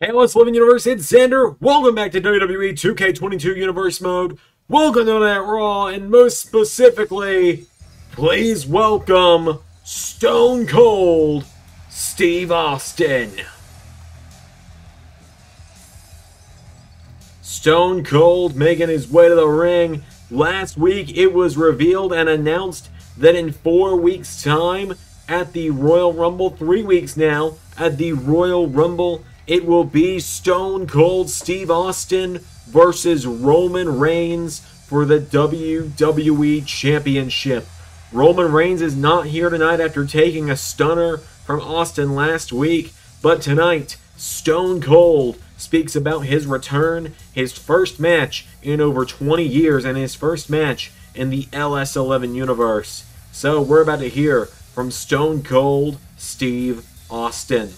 Hey, LS11 Universe, it's Xander. Welcome back to WWE 2K22 Universe Mode. Welcome to Monday Night Raw, and most specifically, please welcome Stone Cold Steve Austin. Stone Cold making his way to the ring. Last week, it was revealed and announced that in 4 weeks' time at the Royal Rumble, 3 weeks now, at the Royal Rumble, it will be Stone Cold Steve Austin versus Roman Reigns for the WWE Championship. Roman Reigns is not here tonight after taking a stunner from Austin last week, but tonight Stone Cold speaks about his return, his first match in over 20 years, and his first match in the LS11 universe. So we're about to hear from Stone Cold Steve Austin.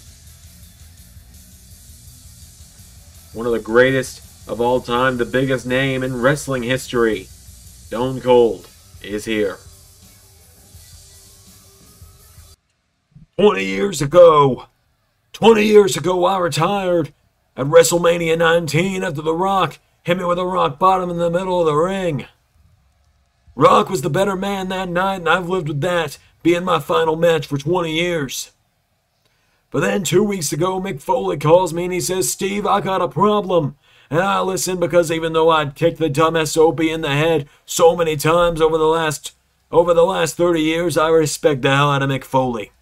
One of the greatest of all time, the biggest name in wrestling history, Stone Cold is here. 20 years ago, I retired at WrestleMania 19 after The Rock hit me with a rock bottom in the middle of the ring. Rock was the better man that night, and I've lived with that being my final match for 20 years. But then 2 weeks ago, Mick Foley calls me and he says, "Steve, I got a problem." And I listen, because even though I'd kicked the dumb SOB in the head so many times over the last 30 years, I respect the hell out of Mick Foley.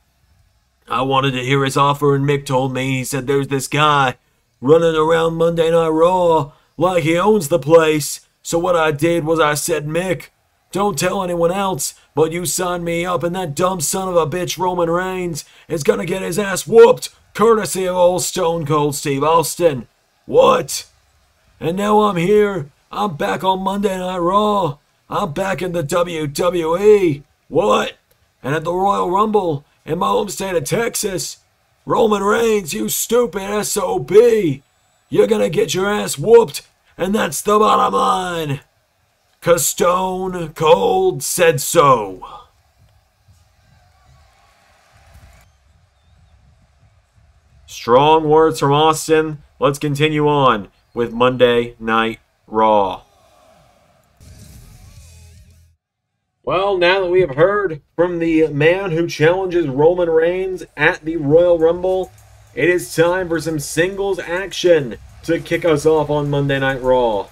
I wanted to hear his offer, and Mick told me, he said, "There's this guy running around Monday Night Raw like he owns the place." So what I did was I said, "Mick, don't tell anyone else, but you signed me up, and that dumb son of a bitch Roman Reigns is gonna get his ass whooped, courtesy of old Stone Cold Steve Austin." What? And now I'm here. I'm back on Monday Night Raw. I'm back in the WWE. What? And at the Royal Rumble in my home state of Texas, Roman Reigns, you stupid SOB, you're gonna get your ass whooped, and that's the bottom line. 'Cause Stone Cold said so. Strong words from Austin. Let's continue on with Monday Night Raw. Well, now that we have heard from the man who challenges Roman Reigns at the Royal Rumble, it is time for some singles action to kick us off on Monday Night Raw.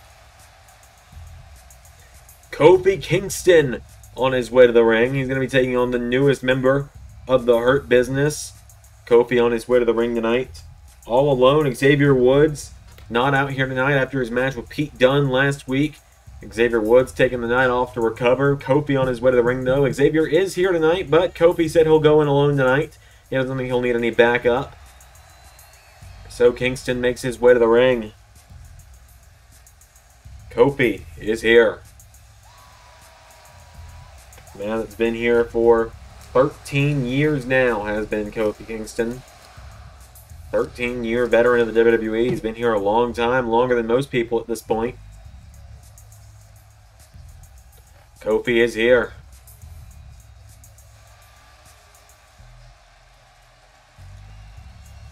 Kofi Kingston on his way to the ring. He's going to be taking on the newest member of the Hurt Business. Kofi on his way to the ring tonight. All alone. Xavier Woods not out here tonight after his match with Pete Dunne last week. Xavier Woods taking the night off to recover. Kofi on his way to the ring, though. Xavier is here tonight, but Kofi said he'll go in alone tonight. He doesn't think he'll need any backup. So Kingston makes his way to the ring. Kofi is here. Man that's been here for 13 years now has been Kofi Kingston. 13-year veteran of the WWE. He's been here a long time, longer than most people at this point. Kofi is here.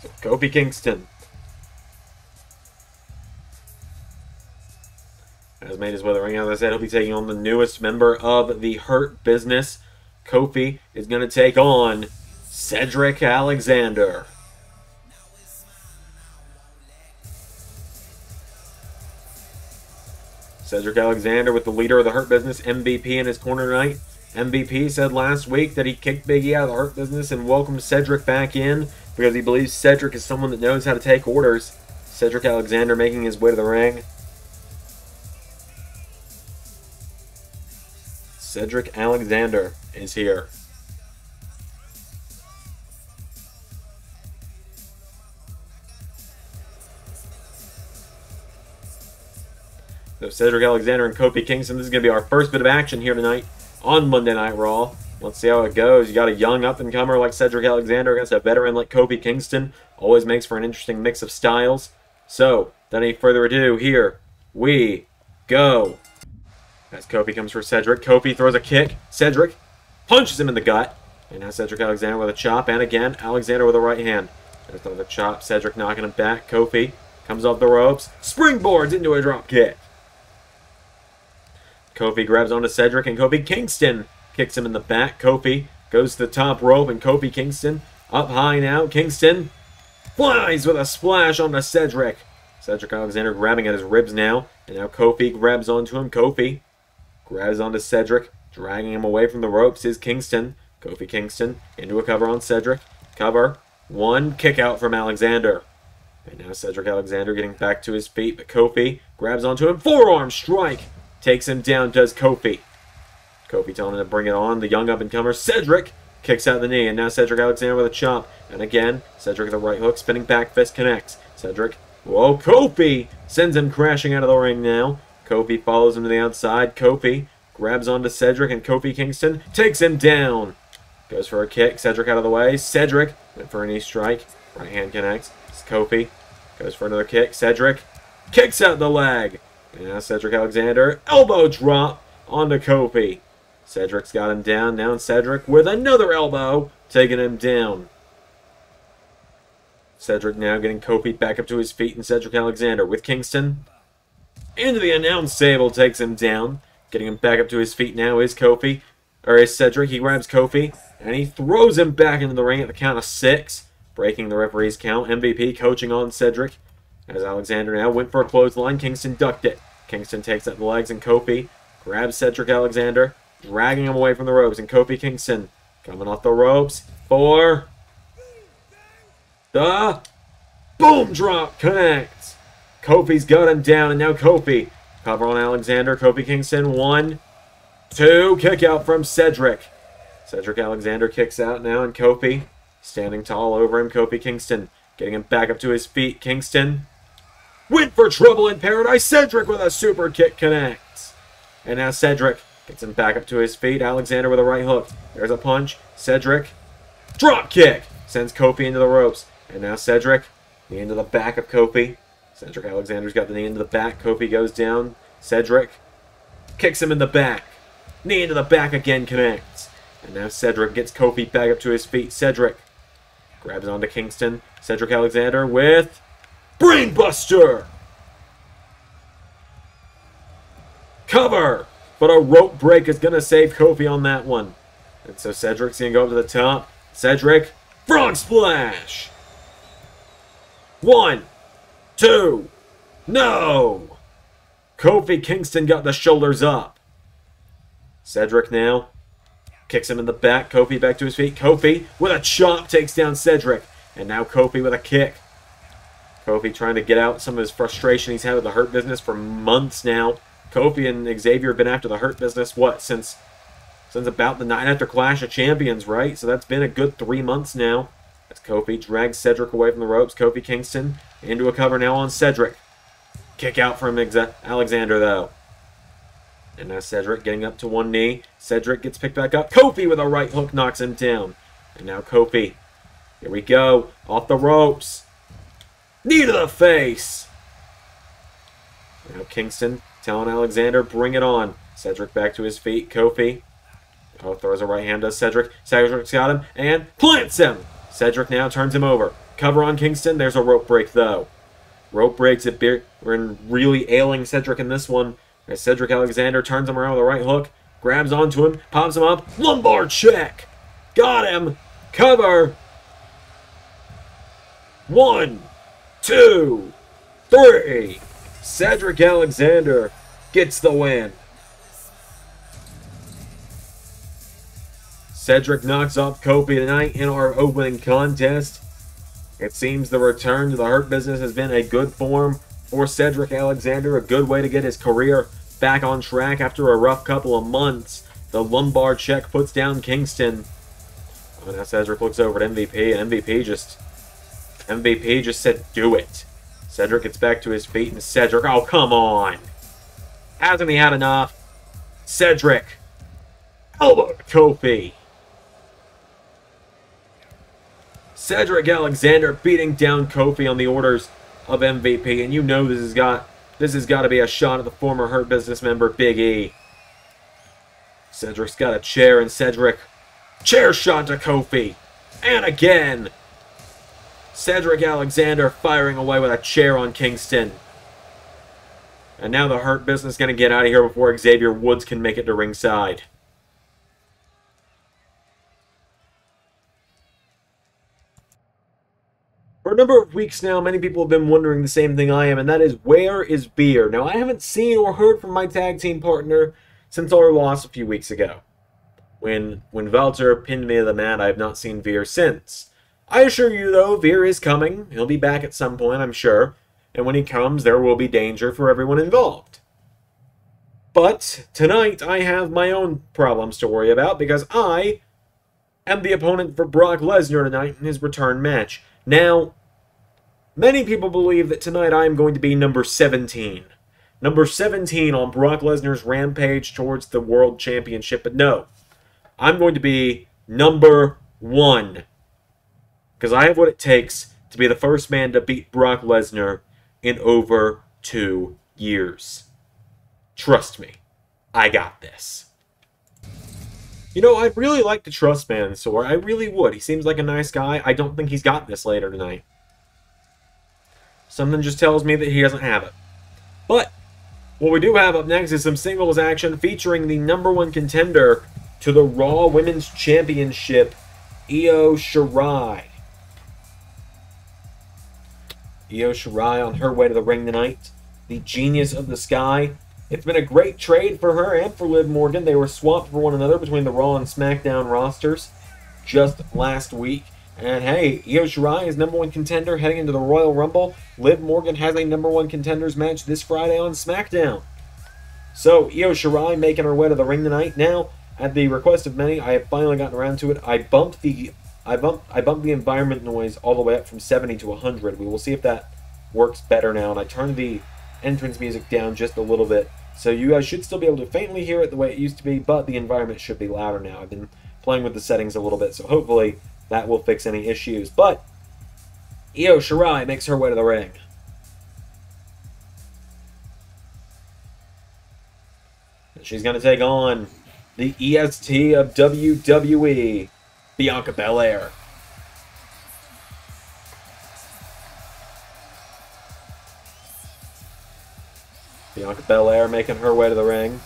So Kofi Kingston has made his way to the ring. As I said, he'll be taking on the newest member of the Hurt Business. Kofi is going to take on Cedric Alexander. Cedric Alexander with the leader of the Hurt Business, MVP, in his corner tonight. MVP said last week that he kicked Big E out of the Hurt Business and welcomed Cedric back in because he believes Cedric is someone that knows how to take orders. Cedric Alexander making his way to the ring. Cedric Alexander is here. So Cedric Alexander and Kofi Kingston, this is going to be our first bit of action here tonight on Monday Night Raw. Let's see how it goes. You got a young up-and-comer like Cedric Alexander against a veteran like Kofi Kingston. Always makes for an interesting mix of styles. So, without any further ado, here we go. As Kofi comes for Cedric, Kofi throws a kick. Cedric punches him in the gut. And now Cedric Alexander with a chop. And again, Alexander with a right hand. There's another chop. Cedric knocking him back. Kofi comes off the ropes. Springboards into a drop kick. Kofi grabs onto Cedric, and Kofi Kingston kicks him in the back. Kofi goes to the top rope, and Kofi Kingston up high now. Kingston flies with a splash onto Cedric. Cedric Alexander grabbing at his ribs now, and now Kofi grabs onto him. Kofi grabs onto Cedric, dragging him away from the ropes is Kingston. Kofi Kingston into a cover on Cedric. Cover. One kick out from Alexander. And now Cedric Alexander getting back to his feet, but Kofi grabs onto him. Forearm strike. Takes him down, does Kofi. Kofi telling him to bring it on. The young up-and-comer Cedric kicks out the knee. And now Cedric Alexander with a chop. And again, Cedric with a right hook. Spinning back fist connects. Cedric. Whoa, Kofi sends him crashing out of the ring now. Kofi follows him to the outside. Kofi grabs onto Cedric. And Kofi Kingston takes him down. Goes for a kick. Cedric out of the way. Cedric went for a knee strike. Right hand connects. It's Kofi. Goes for another kick. Cedric kicks out the leg. And now Cedric Alexander, elbow drop onto Kofi. Cedric's got him down. Now Cedric with another elbow, taking him down. Cedric now getting Kofi back up to his feet, and Cedric Alexander with Kingston. Into the announce table, takes him down. Getting him back up to his feet now is Kofi, or is Cedric. He grabs Kofi, and he throws him back into the ring at the count of 6, breaking the referee's count. MVP coaching on Cedric. As Alexander now went for a clothesline, Kingston ducked it. Kingston takes up the legs, and Kofi grabs Cedric Alexander, dragging him away from the ropes. And Kofi Kingston coming off the ropes for the boom drop connect. Kofi's got him down, and now Kofi cover on Alexander. Kofi Kingston, 1, 2, kick out from Cedric. Cedric Alexander kicks out now, and Kofi standing tall over him. Kofi Kingston getting him back up to his feet. Kingston went for trouble in paradise. Cedric with a super kick connects. And now Cedric gets him back up to his feet. Alexander with a right hook. There's a punch. Cedric drop kick. Sends Kofi into the ropes. And now Cedric, knee into the back of Kofi. Cedric Alexander's got the knee into the back. Kofi goes down. Cedric kicks him in the back. Knee into the back again connects. And now Cedric gets Kofi back up to his feet. Cedric grabs onto Kingston. Cedric Alexander with Brainbuster! Cover! But a rope break is going to save Kofi on that one. And so Cedric's going to go up to the top. Cedric, frog splash! 1, 2, no! Kofi Kingston got the shoulders up. Cedric now kicks him in the back. Kofi back to his feet. Kofi with a chop takes down Cedric. And now Kofi with a kick. Kofi trying to get out some of his frustration he's had with the Hurt Business for months now. Kofi and Xavier have been after the Hurt Business, what, since about the night after Clash of Champions, right? So that's been a good 3 months now. As Kofi drags Cedric away from the ropes. Kofi Kingston into a cover now on Cedric. Kick out from Alexander, though. And now Cedric getting up to one knee. Cedric gets picked back up. Kofi with a right hook knocks him down. And now Kofi. Here we go. Off the ropes. Knee to the face. Now Kingston telling Alexander, bring it on. Cedric back to his feet. Kofi. Oh, throws a right hand to Cedric. Cedric's got him and plants him. Cedric now turns him over. Cover on Kingston. There's a rope break, though. Rope breaks. We're in really ailing Cedric in this one. As Cedric Alexander turns him around with a right hook, grabs onto him, pops him up, lumbar check! Got him! Cover! 1, 2, 3! Cedric Alexander gets the win. Cedric knocks off Kofi tonight in our opening contest. It seems the return to the Hurt Business has been a good form for Cedric Alexander, a good way to get his career back on track after a rough couple of months. The lumbar check puts down Kingston. Oh, now Cedric looks over at MVP, and MVP just said, do it. Cedric gets back to his feet, and Cedric, oh, come on. Hasn't he had enough? Cedric. Elbow to Kofi. Cedric Alexander beating down Kofi on the orders of MVP, and you know this has got to be a shot at the former Hurt Business member Big E. Cedric's got a chair, and Cedric chair shot to Kofi, and again Cedric Alexander firing away with a chair on Kingston. And now the Hurt Business going to get out of here before Xavier Woods can make it to ringside. For a number of weeks now, many people have been wondering the same thing I am, and that is, where is Veer? Now, I haven't seen or heard from my tag team partner since our loss a few weeks ago. When Walter pinned me to the mat, I have not seen Veer since. I assure you, though, Veer is coming. He'll be back at some point, I'm sure. And when he comes, there will be danger for everyone involved. But tonight, I have my own problems to worry about, because I am the opponent for Brock Lesnar tonight in his return match. Now, many people believe that tonight I am going to be number 17. Number 17 on Brock Lesnar's rampage towards the World Championship, but no. I'm going to be number 1. Because I have what it takes to be the first man to beat Brock Lesnar in over 2 years. Trust me. I got this. You know, I'd really like to trust Mansoor. I really would. He seems like a nice guy. I don't think he's got this later tonight. Something just tells me that he doesn't have it. But what we do have up next is some singles action featuring the number 1 contender to the Raw Women's Championship, Io Shirai. Io Shirai on her way to the ring tonight. The Genius of the Sky. It's been a great trade for her and for Liv Morgan. They were swapped for one another between the Raw and SmackDown rosters just last week. And hey, Io Shirai is number 1 contender heading into the Royal Rumble. Liv Morgan has a number 1 contenders match this Friday on SmackDown. So, Io Shirai making her way to the ring tonight. Now, at the request of many, I have finally gotten around to it. I bumped the environment noise all the way up from 70 to 100. We will see if that works better now. And I turned the entrance music down just a little bit, so you guys should still be able to faintly hear it the way it used to be, but the environment should be louder now. I've been playing with the settings a little bit, so hopefully that will fix any issues. But Io Shirai makes her way to the ring. And she's going to take on the EST of WWE, Bianca Belair. Bianca Belair making her way to the ring.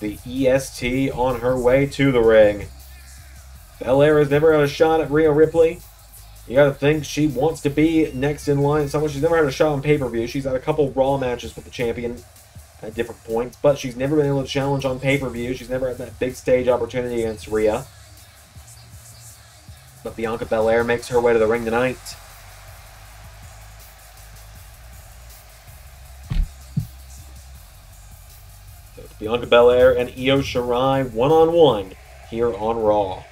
The EST on her way to the ring. Belair has never had a shot at Rhea Ripley. You gotta think she wants to be next in line. Someone she's never had a shot on pay-per-view. She's had a couple Raw matches with the champion at different points, but she's never been able to challenge on pay-per-view. She's never had that big stage opportunity against Rhea. But Bianca Belair makes her way to the ring tonight. Bianca Belair and Io Shirai one-on-one here on Raw.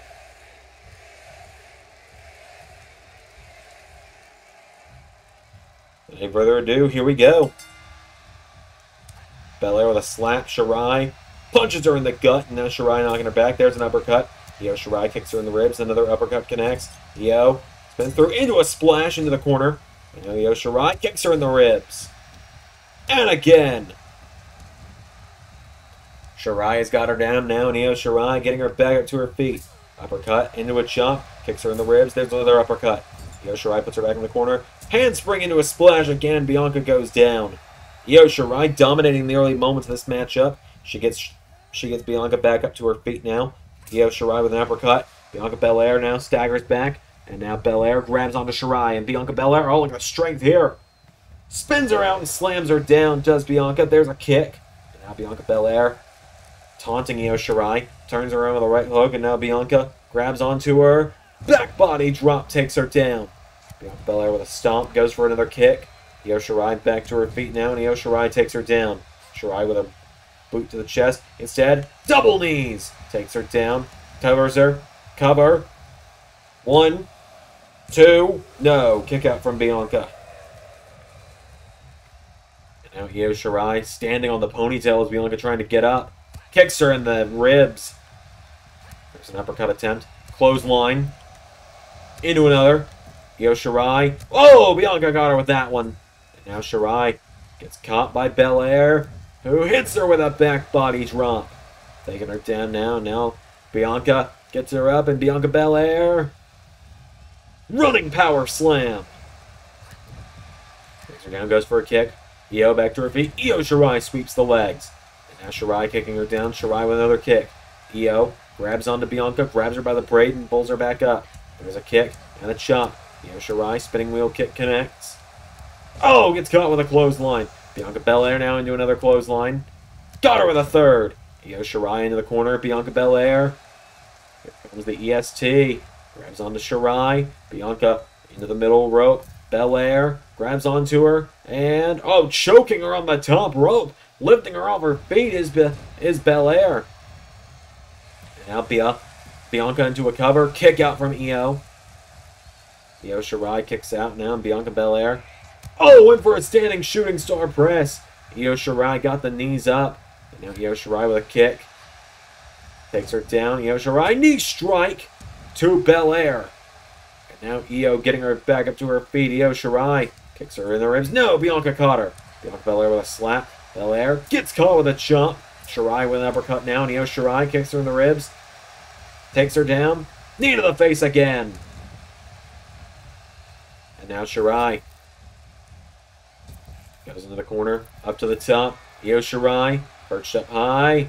Without further ado, here we go. Belair with a slap. Shirai punches her in the gut, and now Shirai knocking her back. There's an uppercut. Io Shirai kicks her in the ribs. Another uppercut connects. Io spins through into a splash into the corner. And now Io Shirai kicks her in the ribs. And again. Shirai has got her down now, and Io Shirai getting her back up to her feet. Uppercut into a chop, kicks her in the ribs. There's another uppercut. Io Shirai puts her back in the corner. Handspring into a splash again. Bianca goes down. Io Shirai dominating the early moments of this matchup. She gets Bianca back up to her feet now. Io Shirai with an uppercut. Bianca Belair now staggers back, and now Belair grabs onto Shirai, and Bianca Belair, oh, look at the strength here. Spins her out and slams her down. Does Bianca? There's a kick. And now Bianca Belair, taunting Io Shirai, turns her around with a right hook, and now Bianca grabs onto her. Back body drop takes her down. Bianca Belair with a stomp, goes for another kick. Io Shirai back to her feet now, and Io Shirai takes her down. Shirai with a boot to the chest. Instead, double knees! Takes her down, covers her, cover. 1, 2, no, kick out from Bianca. And now Io Shirai standing on the ponytail as Bianca trying to get up. Kicks her in the ribs. There's an uppercut attempt. Clothesline. Into another. Io Shirai. Oh, Bianca got her with that one. And now Shirai gets caught by Belair, who hits her with a back body drop. Taking her down now. Now Bianca Gets her up, and Bianca Belair. Running power slam. Takes her down, goes for a kick. Io back to her feet. Io Shirai sweeps the legs. And now Shirai kicking her down. Shirai with another kick. Io grabs onto Bianca, grabs her by the braid, and pulls her back up. There's a kick and a chop. Io Shirai, spinning wheel kick connects. Oh, gets caught with a clothesline. Bianca Belair now into another clothesline. Got her with a third. Io Shirai into the corner. Bianca Belair. Here comes the EST. Grabs onto Shirai. Bianca into the middle rope. Belair grabs onto her. And, oh, choking her on the top rope. Lifting her off her feet is Belair. And now Bianca into a cover. Kick out from Io. Io Shirai kicks out now. Bianca Belair. Oh, went for a standing shooting star press. Io Shirai got the knees up. And now Io Shirai with a kick. Takes her down. Io Shirai knee strike to Belair. And now Io getting her back up to her feet. Io Shirai kicks her in the ribs. No, Bianca caught her. Bianca Belair with a slap. Belair gets caught with a chomp. Shirai with an uppercut now. And Io Shirai kicks her in the ribs. Takes her down. Knee to the face again. And now Shirai goes into the corner, up to the top. Io Shirai, perched up high.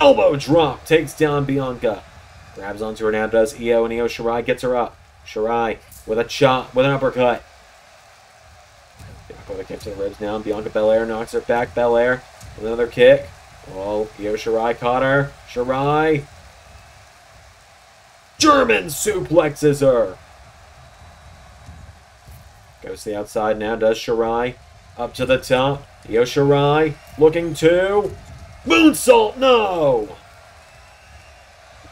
Elbow drop, takes down Bianca. Grabs onto her now, does Io, and Io Shirai gets her up. Shirai with a chop, with an uppercut. Bianca with a kick to the ribs now, and Bianca Belair knocks her back. Belair with another kick. Oh, Io Shirai caught her. Shirai. German suplexes her. Goes to the outside now, does Shirai. Up to the top. Io Shirai looking to moonsault. No!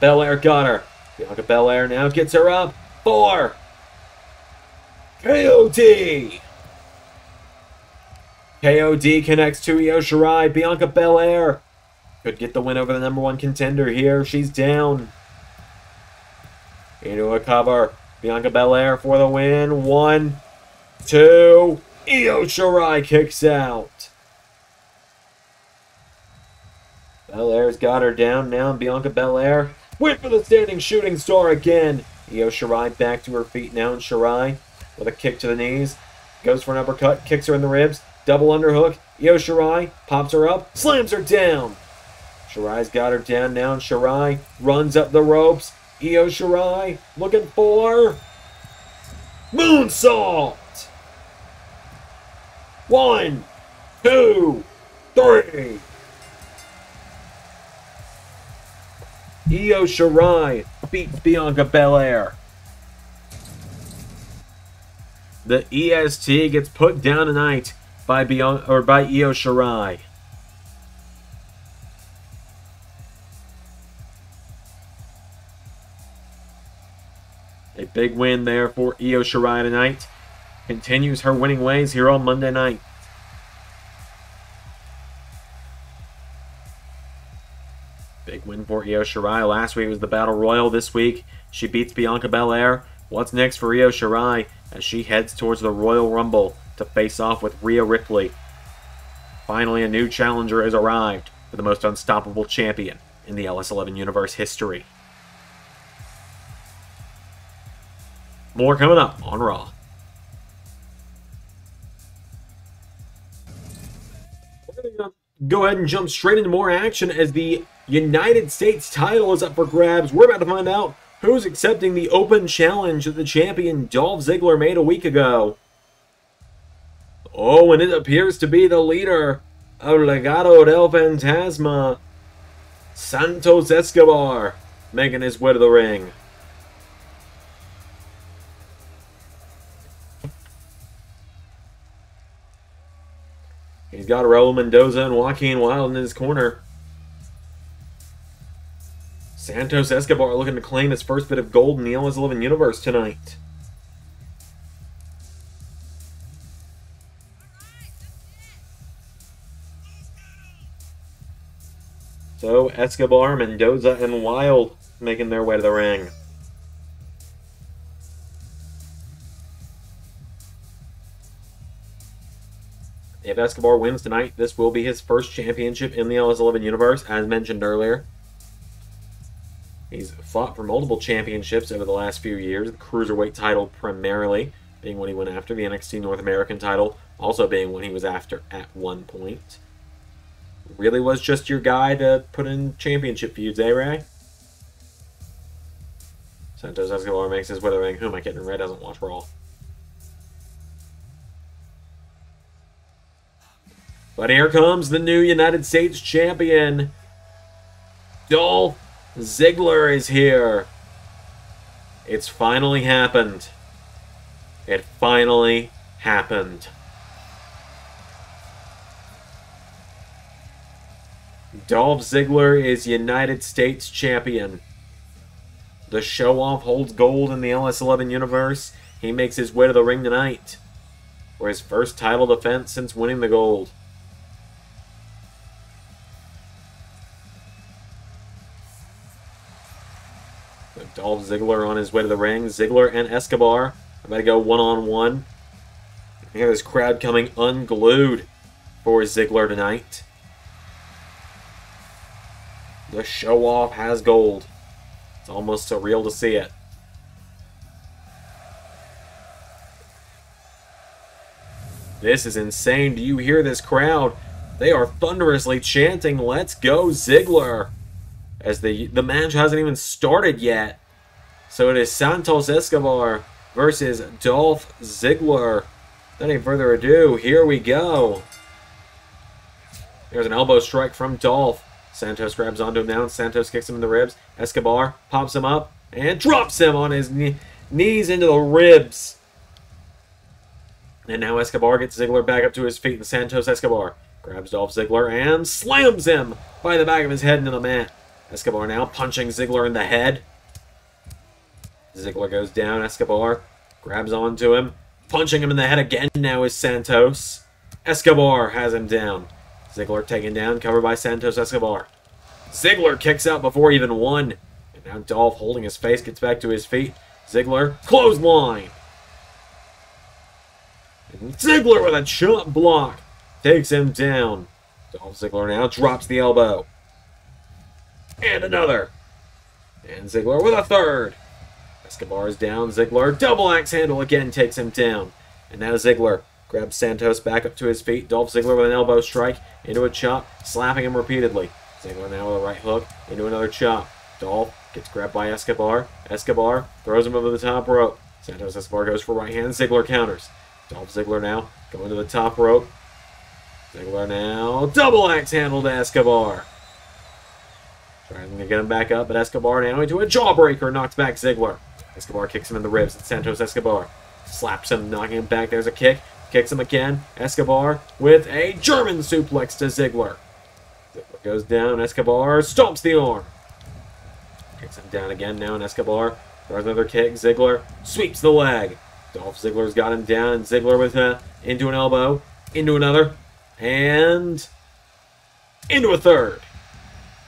Belair got her. Bianca Belair now gets her up. 4. KOD. KOD connects to Io Shirai. Bianca Belair could get the win over the #1 contender here. She's down. Into a cover. Bianca Belair for the win. 1, 2. Io Shirai kicks out. Belair's got her down now. Bianca Belair went for the standing shooting star again. Io Shirai back to her feet now. And Shirai with a kick to the knees. Goes for an uppercut. Kicks her in the ribs. Double underhook. Io Shirai pops her up. Slams her down. Shirai's got her down now. And Shirai runs up the ropes. Io Shirai looking for moonsault. 1, 2, 3. Io Shirai beats Bianca Belair. The EST gets put down tonight by Io Shirai. A big win there for Io Shirai tonight. Continues her winning ways here on Monday night. Big win for Io Shirai. Last week was the Battle Royal. This week she beats Bianca Belair. What's next for Io Shirai as she heads towards the Royal Rumble to face off with Rhea Ripley? Finally, a new challenger has arrived for the most unstoppable champion in the LS11 Universe history. More coming up on Raw. Go ahead and jump straight into more action as the United States title is up for grabs. We're about to find out who's accepting the open challenge that the champion Dolph Ziggler made a week ago. Oh, and it appears to be the leader of Legado del Fantasma, Santos Escobar, making his way to the ring. He's got Raul Mendoza and Joaquin Wilde in his corner. Santos Escobar looking to claim his first bit of gold in the LS11 Universe tonight. So Escobar, Mendoza, and Wilde making their way to the ring. If Escobar wins tonight, this will be his first championship in the LS11 Universe, as mentioned earlier. He's fought for multiple championships over the last few years, the Cruiserweight title primarily being what he went after, the NXT North American title also being what he was after at one point. Really was just your guy to put in championship feuds, eh, Ray? Santos Escobar makes his weathering. Who am I kidding? Ray doesn't watch Raw. But here comes the new United States champion. Dolph Ziggler is here. It's finally happened. It finally happened. Dolph Ziggler is United States champion. The show-off holds gold in the LS11 universe. He makes his way to the ring tonight for his first title defense since winning the gold. With Dolph Ziggler on his way to the ring. Ziggler and Escobar about to go one-on-one. I hear this crowd coming unglued for Ziggler tonight. The show-off has gold. It's almost surreal to see it. This is insane. Do you hear this crowd? They are thunderously chanting, "Let's go Ziggler!" As the match hasn't even started yet. So it is Santos Escobar versus Dolph Ziggler. Without any further ado, here we go. There's an elbow strike from Dolph. Santos grabs onto him now. Santos kicks him in the ribs. Escobar pops him up and drops him on his knees into the ribs. And now Escobar gets Ziggler back up to his feet. And Santos Escobar grabs Dolph Ziggler and slams him by the back of his head into the mat. Escobar now punching Ziggler in the head. Ziggler goes down. Escobar grabs onto him. Punching him in the head again now is Santos. Escobar has him down. Ziggler taken down, covered by Santos Escobar. Ziggler kicks out before even one. And now Dolph, holding his face, gets back to his feet. Ziggler, clothesline. And Ziggler with a chop block takes him down. Dolph Ziggler now drops the elbow. And another. And Ziggler with a third. Escobar is down. Ziggler, double axe handle again, takes him down. And now Ziggler grabs Santos back up to his feet. Dolph Ziggler with an elbow strike into a chop, slapping him repeatedly. Ziggler now with a right hook into another chop. Dolph gets grabbed by Escobar. Escobar throws him over the top rope. Santos Escobar goes for right hand. Ziggler counters. Dolph Ziggler now going to the top rope. Ziggler now double axe handle to Escobar. Trying to get him back up, but Escobar now into a jawbreaker, knocks back Ziggler. Escobar kicks him in the ribs. And Santos Escobar slaps him, knocking him back. There's a kick. Kicks him again. Escobar with a German suplex to Ziggler. Ziggler goes down. Escobar stomps the arm. Kicks him down again now, and Escobar throws another kick. Ziggler sweeps the leg. Dolph Ziggler's got him down, and Ziggler with a into an elbow, into another, and into a third.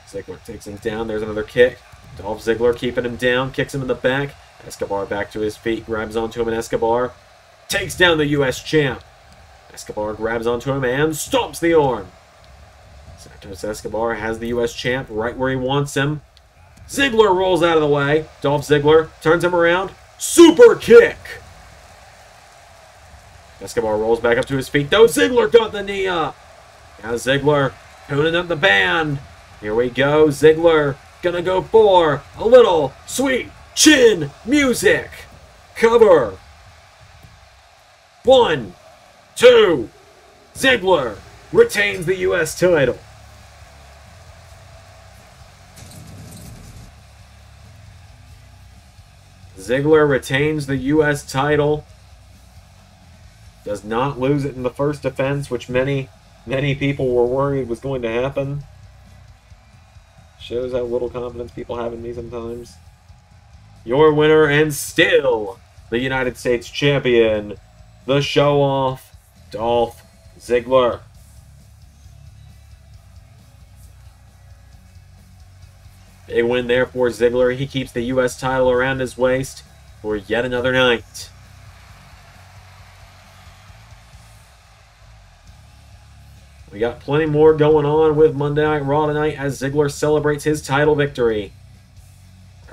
Ziggler takes him down. There's another kick. Dolph Ziggler keeping him down. Kicks him in the back. Escobar back to his feet. Grabs onto him, and Escobar takes down the U.S. champ. Escobar grabs onto him and stomps the arm. Santos Escobar has the U.S. champ right where he wants him. Ziggler rolls out of the way. Dolph Ziggler turns him around. Super kick! Escobar rolls back up to his feet, though Ziggler got the knee up. Now Ziggler tuning up the band. Here we go. Ziggler gonna go for a little sweet chin music cover. 1, 2, Ziggler retains the U.S. title. Ziggler retains the U.S. title. Does not lose it in the first defense, which many people were worried was going to happen. Shows how little confidence people have in me sometimes. Your winner and still the United States champion, the show-off, Dolph Ziggler. Big win there for Ziggler. He keeps the U.S. title around his waist for yet another night. We got plenty more going on with Monday Night Raw tonight as Ziggler celebrates his title victory.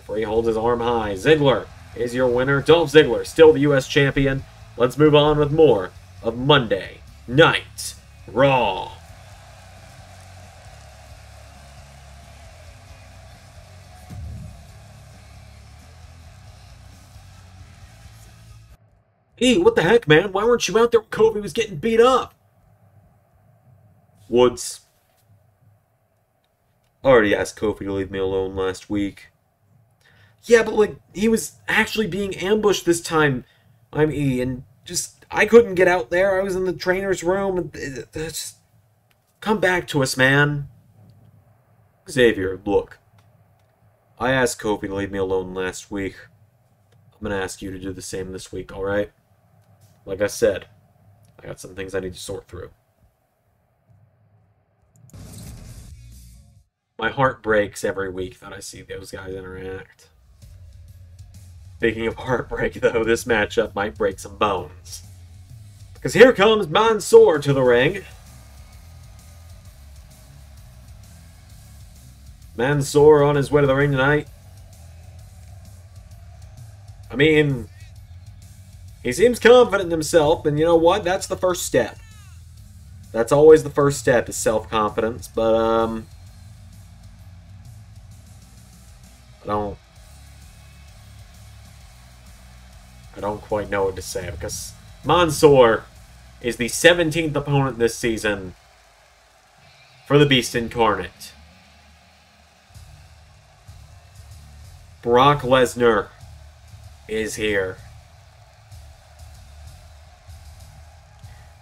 Referee holds his arm high. Ziggler is your winner. Dolph Ziggler, still the U.S. champion. Let's move on with more of Monday Night Raw. Hey, what the heck, man? Why weren't you out there when Kofi was getting beat up? Woods. I already asked Kofi to leave me alone last week. Yeah, but, like, he was actually being ambushed this time. I'm E, and just, I couldn't get out there. I was in the trainer's room. And just come back to us, man. Xavier, look. I asked Kofi to leave me alone last week. I'm going to ask you to do the same this week, alright? Like I said, I got some things I need to sort through. My heart breaks every week that I see those guys interact. Speaking of heartbreak, though, this matchup might break some bones. Because here comes Mansoor to the ring. Mansoor on his way to the ring tonight. I mean, he seems confident in himself, and you know what? That's the first step. That's always the first step, is self-confidence, but, I don't quite know what to say, because Mansoor is the 17th opponent this season for the Beast Incarnate. Brock Lesnar is here.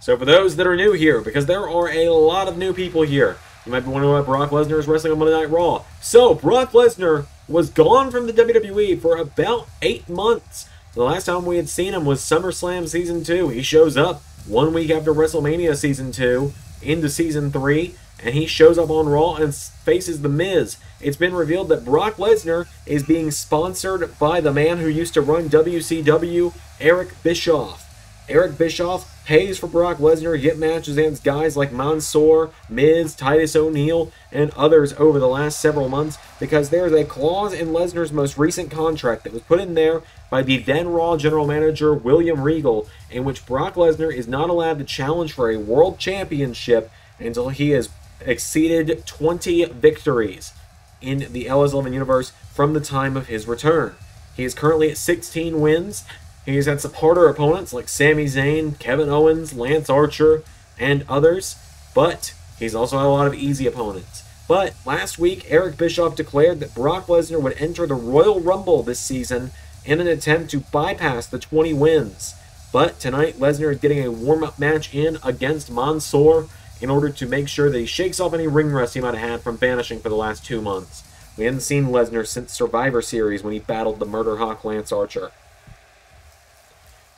So for those that are new here, because there are a lot of new people here, you might be wondering why Brock Lesnar is wrestling on Monday Night Raw. So Brock Lesnar was gone from the WWE for about 8 months. The last time we had seen him was SummerSlam Season 2. He shows up 1 week after WrestleMania Season 2 into Season 3, and he shows up on Raw and faces The Miz. It's been revealed that Brock Lesnar is being sponsored by the man who used to run WCW, Eric Bischoff. Eric Bischoff pays for Brock Lesnar to get matches against guys like Mansoor, Miz, Titus O'Neil, and others over the last several months, because there is a clause in Lesnar's most recent contract that was put in there by the then Raw general manager William Regal, in which Brock Lesnar is not allowed to challenge for a world championship until he has exceeded 20 victories in the LS11 universe from the time of his return. He is currently at 16 wins. He's had some harder opponents like Sami Zayn, Kevin Owens, Lance Archer, and others, but he's also had a lot of easy opponents. But last week, Eric Bischoff declared that Brock Lesnar would enter the Royal Rumble this season in an attempt to bypass the 20 wins. But tonight, Lesnar is getting a warm-up match in against Mansoor in order to make sure that he shakes off any ring rust he might have had from vanishing for the last 2 months. We hadn't seen Lesnar since Survivor Series when he battled the Murder Hawk Lance Archer.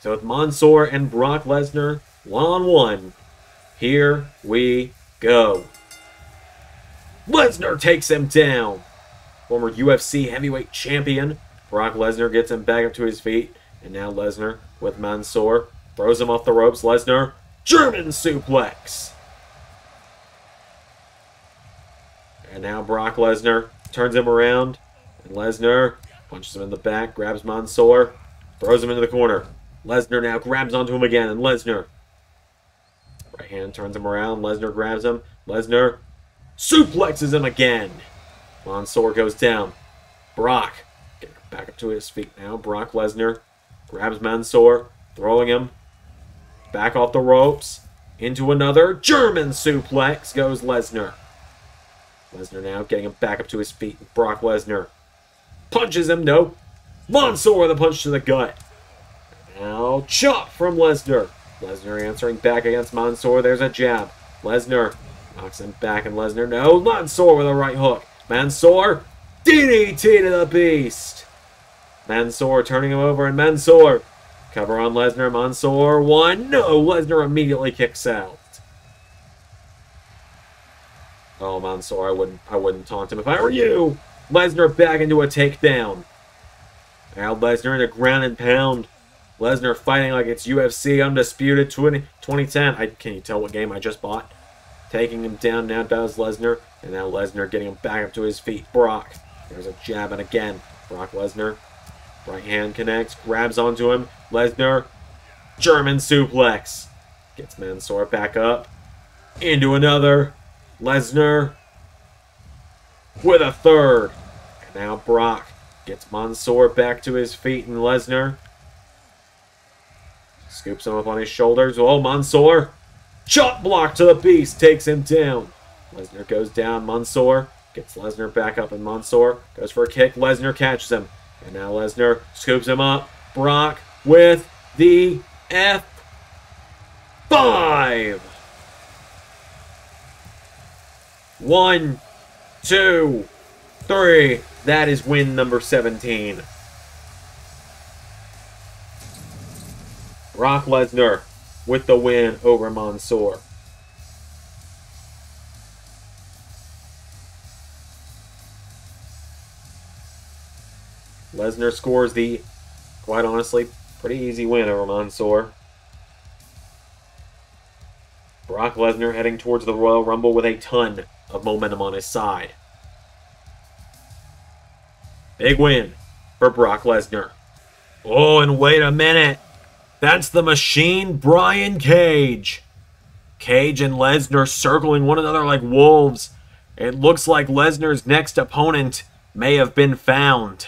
So with Mansoor and Brock Lesnar, one-on-one, here we go. Lesnar takes him down. Former UFC heavyweight champion, Brock Lesnar gets him back up to his feet. And now Lesnar with Mansoor, throws him off the ropes. Lesnar, German suplex. And now Brock Lesnar turns him around. And Lesnar punches him in the back, grabs Mansoor, throws him into the corner. Lesnar now grabs onto him again, and Lesnar, right hand turns him around, Lesnar grabs him, Lesnar suplexes him again. Mansoor goes down. Brock, get back up to his feet now. Brock Lesnar grabs Mansoor, throwing him back off the ropes, into another German suplex goes Lesnar. Lesnar now getting him back up to his feet. Brock Lesnar punches him, no. Mansoor with a punch to the gut. Now, chop from Lesnar. Lesnar answering back against Mansoor. There's a jab. Lesnar knocks him back, and Lesnar, no. Mansoor with a right hook. Mansoor, DDT to the Beast. Mansoor turning him over, and Mansoor, cover on Lesnar. Mansoor, one. No, Lesnar immediately kicks out. Oh, Mansoor, I wouldn't taunt him if I were you. Lesnar back into a takedown. Now Lesnar in a ground and pound. Lesnar fighting like it's UFC Undisputed 2010. Can you tell what game I just bought? Taking him down now does Lesnar. And now Lesnar getting him back up to his feet. Brock. There's a jab and again. Brock Lesnar. Right hand connects, grabs onto him. Lesnar, German suplex. Gets Mansoor back up. Into another. Lesnar with a third. And now Brock gets Mansoor back to his feet, and Lesnar scoops him up on his shoulders. Oh, Mansoor. Chop block to the beast. Takes him down. Lesnar goes down. Mansoor gets Lesnar back up, and Mansoor goes for a kick. Lesnar catches him. And now Lesnar scoops him up. Brock with the F5. 1, 2, 3. That is win number 17. Brock Lesnar with the win over Mansoor. Lesnar scores the, quite honestly, pretty easy win over Mansoor. Brock Lesnar heading towards the Royal Rumble with a ton of momentum on his side. Big win for Brock Lesnar. Oh, and wait a minute. That's the machine, Brian Cage. Cage and Lesnar circling one another like wolves. It looks like Lesnar's next opponent may have been found.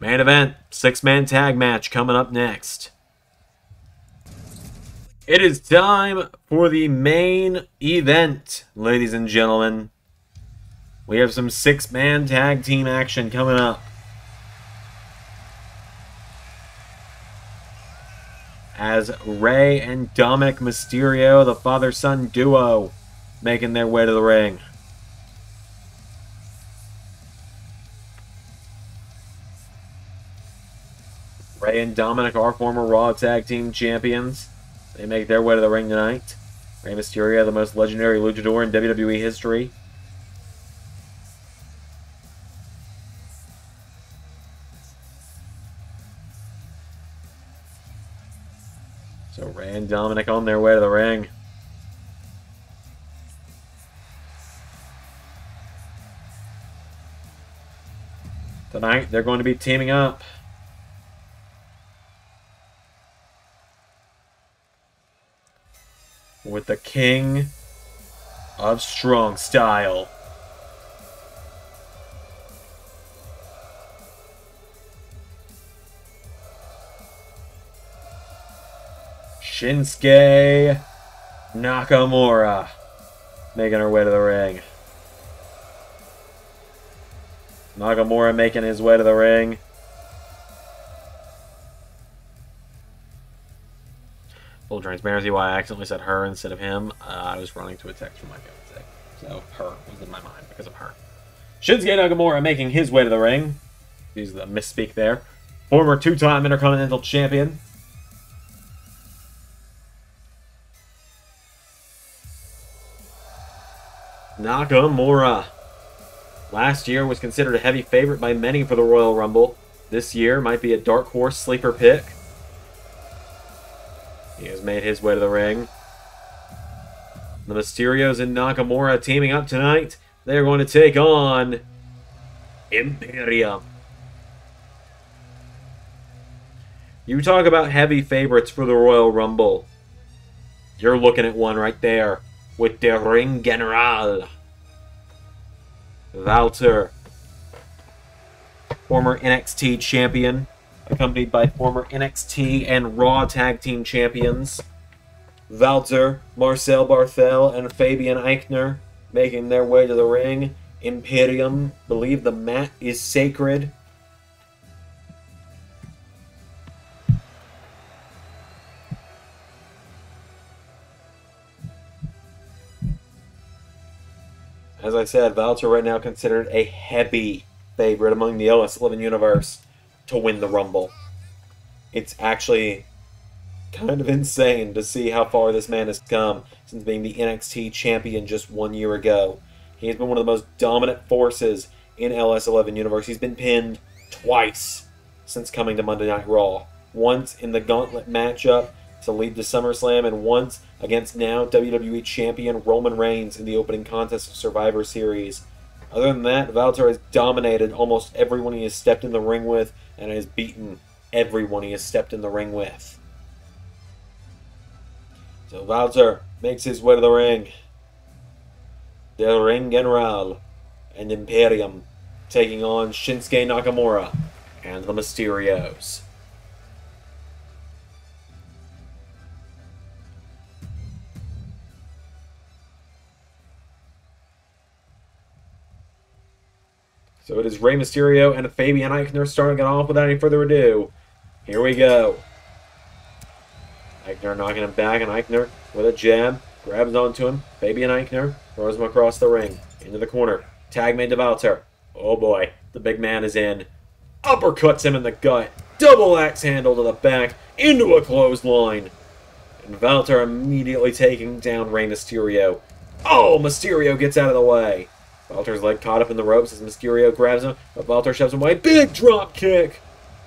Main event, 6-man tag match coming up next. It is time for the main event, ladies and gentlemen. We have some 6-man tag team action coming up. As Rey and Dominik Mysterio, the father-son duo, making their way to the ring. Rey and Dominik are former Raw Tag Team Champions. They make their way to the ring tonight. Rey Mysterio, the most legendary luchador in WWE history. So Rey and Dominik on their way to the ring. Tonight they're going to be teaming up. With the King of Strong Style. Shinsuke Nakamura making her way to the ring. Nakamura making his way to the ring. Full transparency, why I accidentally said her instead of him. I was running to a text from my fiance. So her was in my mind because of her. Shinsuke Nakamura making his way to the ring. Use the misspeak there. Former 2-time Intercontinental Champion. Nakamura. Last year was considered a heavy favorite by many for the Royal Rumble. This year might be a dark horse sleeper pick. He has made his way to the ring. The Mysterios and Nakamura teaming up tonight. They are going to take on Imperium. You talk about heavy favorites for the Royal Rumble. You're looking at one right there with the Ring General. Walter, former NXT champion. Accompanied by former NXT and Raw Tag Team Champions, Walter, Marcel Barthel, and Fabian Eichner making their way to the ring. Imperium believe the mat is sacred. As I said, Walter right now considered a heavy favorite among the LS11 Universe to win the Rumble. It's actually kind of insane to see how far this man has come since being the NXT champion just 1 year ago. He has been one of the most dominant forces in LS11 Universe. He's been pinned twice since coming to Monday Night Raw. Once in the gauntlet matchup to lead to SummerSlam, and once against now WWE champion Roman Reigns in the opening contest of Survivor Series Other than that, Walter has dominated almost everyone he has stepped in the ring with and has beaten everyone he has stepped in the ring with. So Walter makes his way to the ring. Del Ring General and Imperium taking on Shinsuke Nakamura and the Mysterios. So it is Rey Mysterio and Fabian Eichner starting it off without any further ado. Here we go. Eichner knocking him back, and Eichner with a jab grabs onto him. Fabian Eichner throws him across the ring into the corner. Tag made to Walter. Oh boy, the big man is in. Uppercuts him in the gut. Double axe handle to the back into a clothesline. And Walter immediately taking down Rey Mysterio. Oh, Mysterio gets out of the way. Walter's leg caught up in the ropes as Mysterio grabs him, but Walter shoves him away. Big drop kick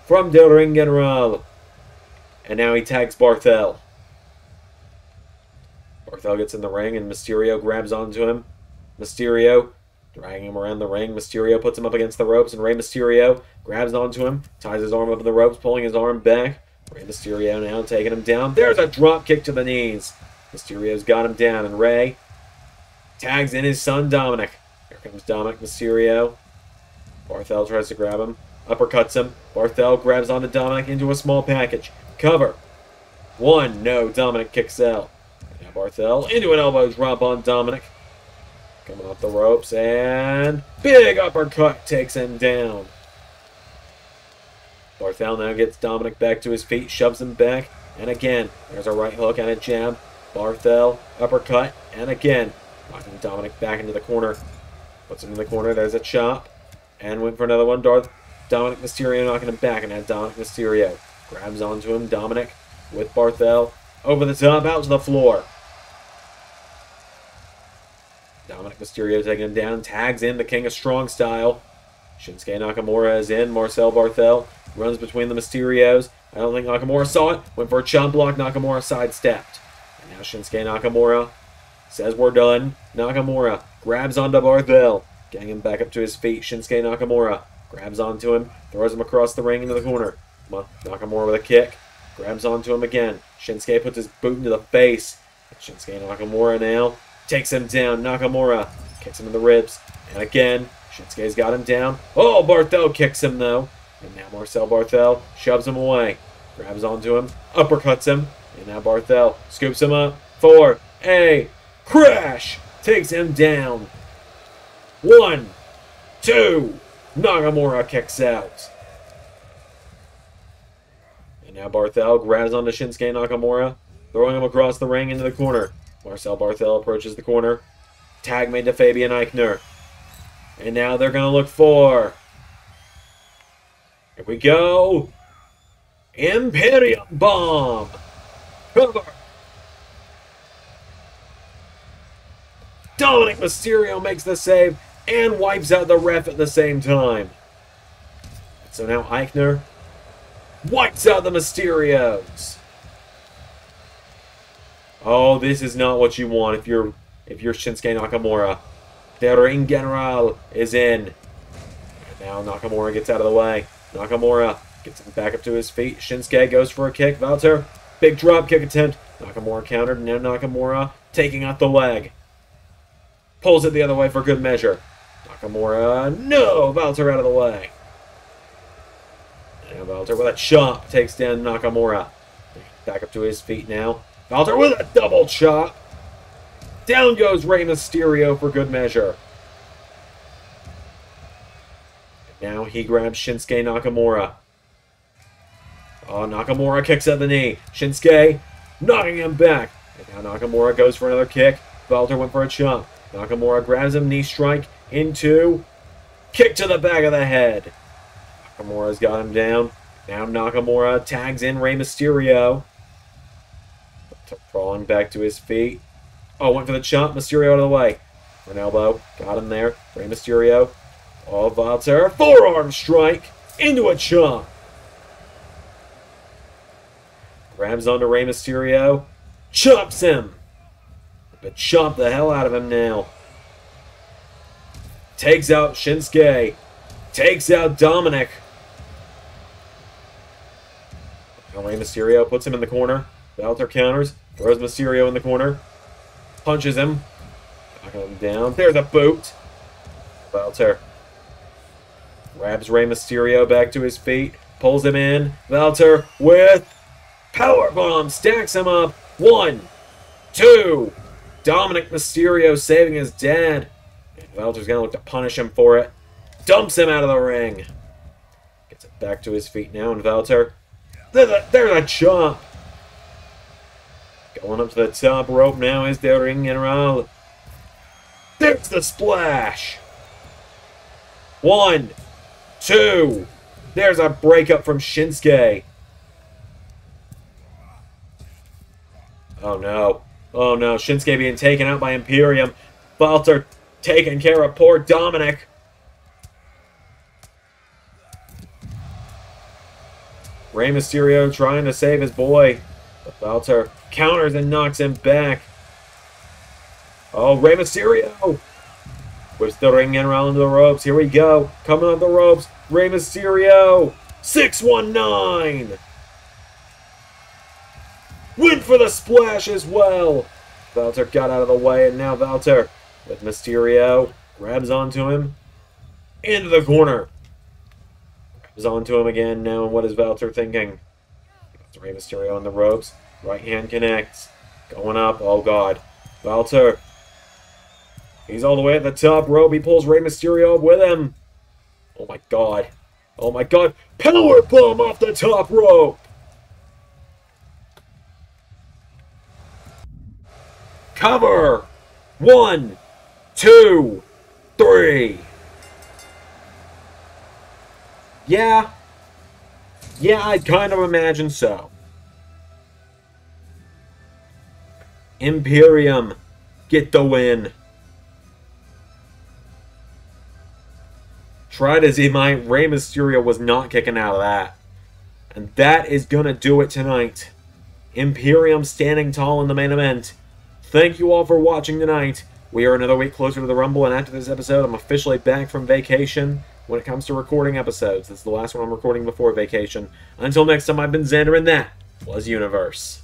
from Del Ring General. And now he tags Barthel. Barthel gets in the ring, and Mysterio grabs onto him. Mysterio dragging him around the ring. Mysterio puts him up against the ropes, and Rey Mysterio grabs onto him, ties his arm up in the ropes, pulling his arm back. Rey Mysterio now taking him down. There's a drop kick to the knees. Mysterio's got him down, and Rey tags in his son Dominik. Here comes Dominik Mysterio. Barthel tries to grab him. Uppercuts him. Barthel grabs onto Dominik into a small package. Cover. One. No. Dominik kicks out. Now Barthel into an elbow drop on Dominik. Coming off the ropes and big uppercut takes him down. Barthel now gets Dominik back to his feet. Shoves him back. And again, there's a right hook and a jab. Barthel uppercut. And again, knocking Dominik back into the corner. Puts him in the corner. There's a chop. And went for another one. Dominik Mysterio knocking him back. And now Dominik Mysterio grabs onto him. Dominik with Barthel. Over the top. Out to the floor. Dominik Mysterio taking him down. Tags in the King of Strong Style. Shinsuke Nakamura is in. Marcel Barthel runs between the Mysterios. I don't think Nakamura saw it. Went for a chop block. Nakamura sidestepped. And now Shinsuke Nakamura says we're done. Nakamura grabs onto Barthel, getting him back up to his feet. Shinsuke Nakamura grabs onto him, throws him across the ring into the corner. Nakamura with a kick, grabs onto him again. Shinsuke puts his boot into the face. Shinsuke Nakamura now takes him down. Nakamura kicks him in the ribs. And again, Shinsuke's got him down. Oh, Barthel kicks him though. And now Marcel Barthel shoves him away, grabs onto him, uppercuts him. And now Barthel scoops him up for a crash. Takes him down. 1, 2. Nakamura kicks out. And now Barthel grabs onto Shinsuke Nakamura, throwing him across the ring into the corner. Marcel Barthel approaches the corner. Tag made to Fabian Eichner. And now they're going to look for... Here we go. Imperium Bomb. Cover. Dominik Mysterio makes the save and wipes out the ref at the same time. So now Eichner wipes out the Mysterios. Oh, this is not what you want if you're Shinsuke Nakamura. The Ring General is in. And now Nakamura gets out of the way. Nakamura gets him back up to his feet. Shinsuke goes for a kick. Walter, big drop kick attempt. Nakamura countered. Now Nakamura taking out the leg. Pulls it the other way for good measure. Nakamura, no! Walter out of the way. And Walter with a chop takes down Nakamura. Back up to his feet now. Walter with a double chop. Down goes Rey Mysterio for good measure. And now he grabs Shinsuke Nakamura. Oh, Nakamura kicks at the knee. Shinsuke knocking him back. And now Nakamura goes for another kick. Walter went for a chop. Nakamura grabs him, knee strike, into kick to the back of the head. Nakamura's got him down. Now Nakamura tags in Rey Mysterio. Crawling back to his feet. Oh, went for the chop. Mysterio out of the way. An elbow. Got him there. Rey Mysterio. Oh, Walter. Forearm strike into a chop. Grabs onto Rey Mysterio. Chops him. But chop the hell out of him now. Takes out Shinsuke. Takes out Dominik. Rey Mysterio puts him in the corner. Walter counters. Throws Mysterio in the corner. Punches him. Knocking him down. There's a boot. Walter grabs Rey Mysterio back to his feet. Pulls him in. Walter with powerbomb. Stacks him up. 1, 2. Dominik Mysterio saving his dad. Walter's going to look to punish him for it. Dumps him out of the ring. Gets it back to his feet now, and Walter... There's a chop. Going up to the top rope now is the Ring General. There's the splash. 1, 2. There's a breakup from Shinsuke. Oh, no. Oh, no. Shinsuke being taken out by Imperium. Walter taking care of poor Dominik. Rey Mysterio trying to save his boy. But Walter counters and knocks him back. Oh, Rey Mysterio! Whips the Ring General into the ropes. Here we go. Coming on the ropes. Rey Mysterio! 619! Went for the splash as well! Walter got out of the way, and now Walter with Mysterio grabs onto him. Into the corner. Is on to him again now, and what is Walter thinking? Rey Mysterio on the ropes. Right hand connects. Going up. Oh, God. Walter. He's all the way at the top rope. He pulls Rey Mysterio up with him. Oh, my God. Oh, my God. Powerbomb off the top rope. Cover. 1, 2, 3. Yeah, I kind of imagine so. Imperium get the win. Tried as he might, Rey Mysterio was not kicking out of that. And that is going to do it tonight. Imperium standing tall in the main event. Thank you all for watching tonight. We are another week closer to the Rumble, and after this episode, I'm officially back from vacation. When it comes to recording episodes, this is the last one I'm recording before vacation. Until next time, I've been Xander, and that was Universe.